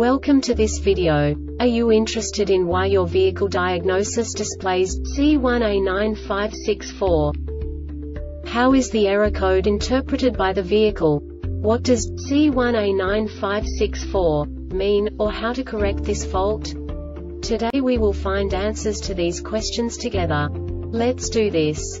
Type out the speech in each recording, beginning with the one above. Welcome to this video. Are you interested in why your vehicle diagnosis displays C1A9564? How is the error code interpreted by the vehicle? What does C1A9564 mean, or how to correct this fault? Today we will find answers to these questions together. Let's do this.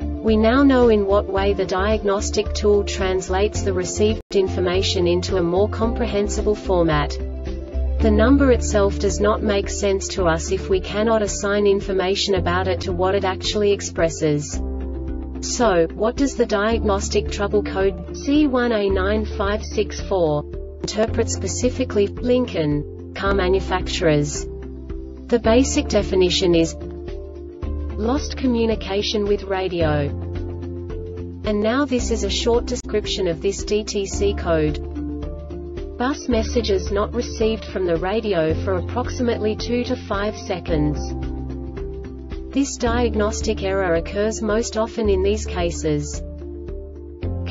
We now know in what way the diagnostic tool translates the received information into a more comprehensible format. The number itself does not make sense to us if we cannot assign information about it to what it actually expresses. So, what does the diagnostic trouble code C1A9564 interpret specifically for Lincoln car manufacturers? The basic definition is lost communication with radio. And now this is a short description of this DTC code. Bus messages not received from the radio for approximately 2 to 5 seconds. This diagnostic error occurs most often in these cases.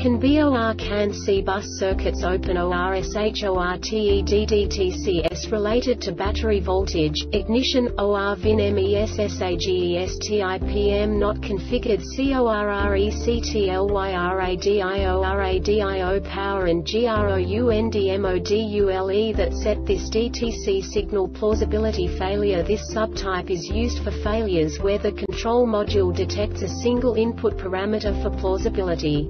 CAN B or CAN C bus circuits open or shorted DTCs related to battery voltage, ignition, or VIN MESSAGES TIPM not configured CORRECTLYRADIORADIO power and GROUNDMODULE that set this DTC signal. Plausibility failure. This subtype is used for failures where the control module detects a single input parameter for plausibility.